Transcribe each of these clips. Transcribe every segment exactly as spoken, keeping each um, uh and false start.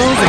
closing. Oh!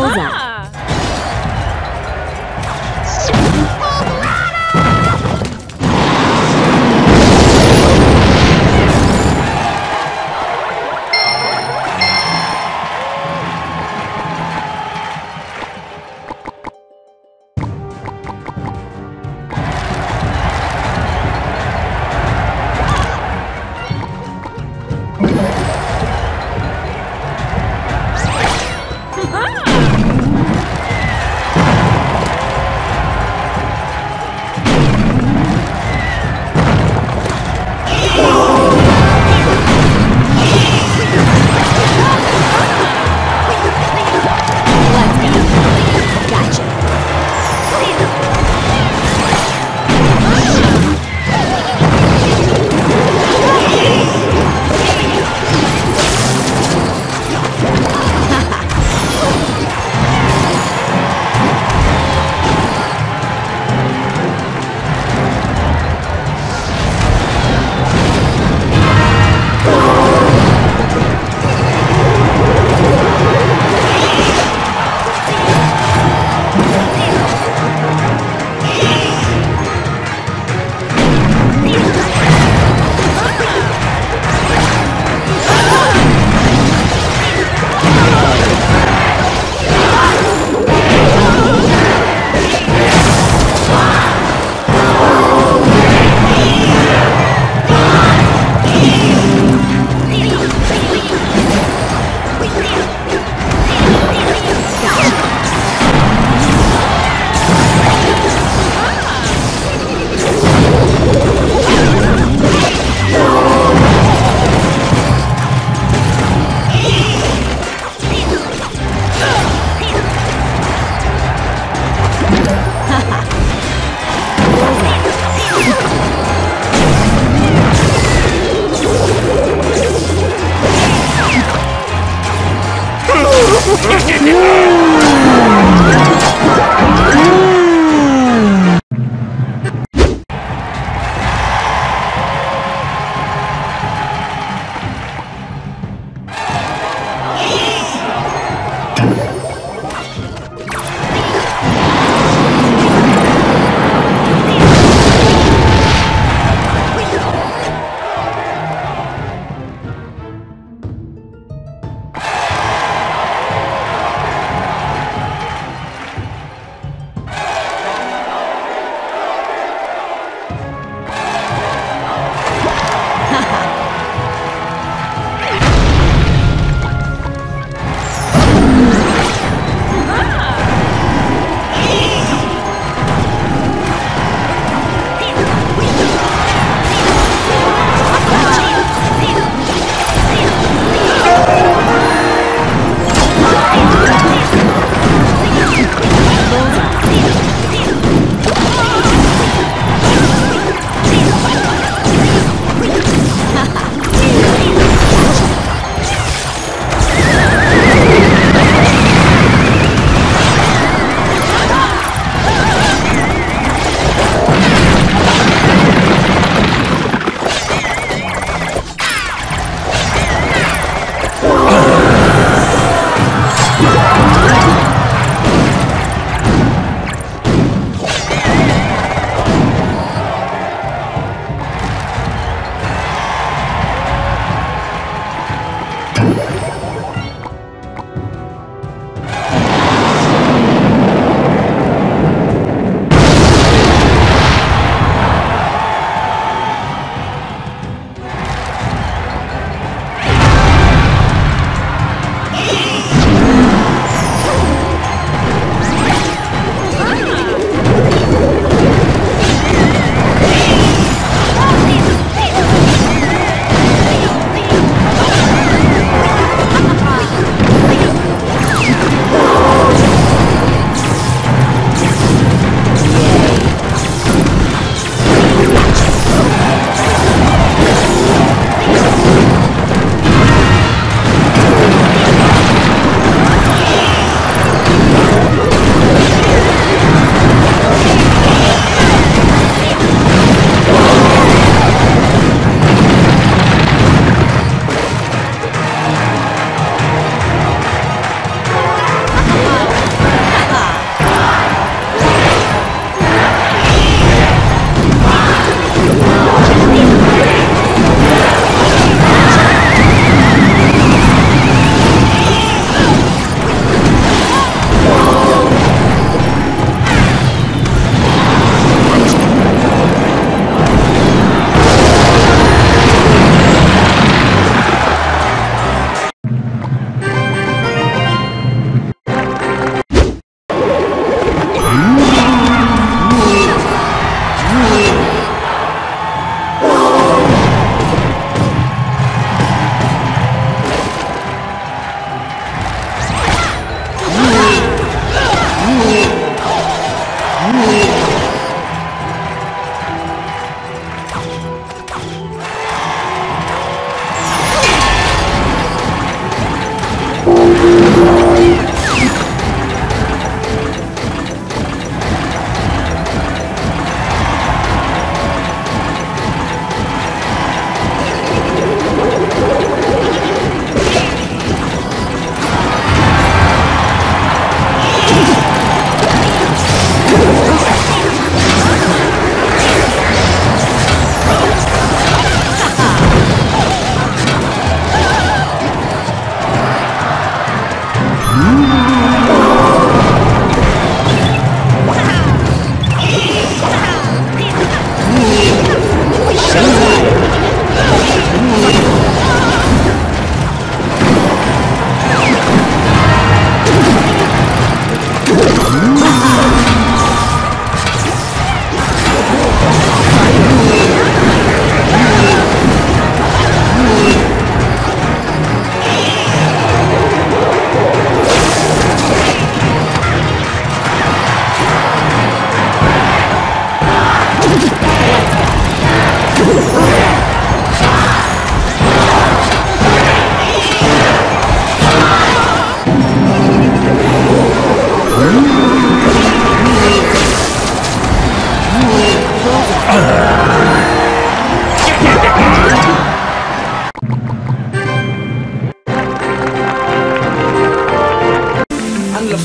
Bullseye. Ah!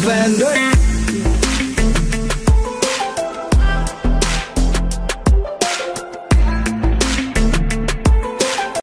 Lavender.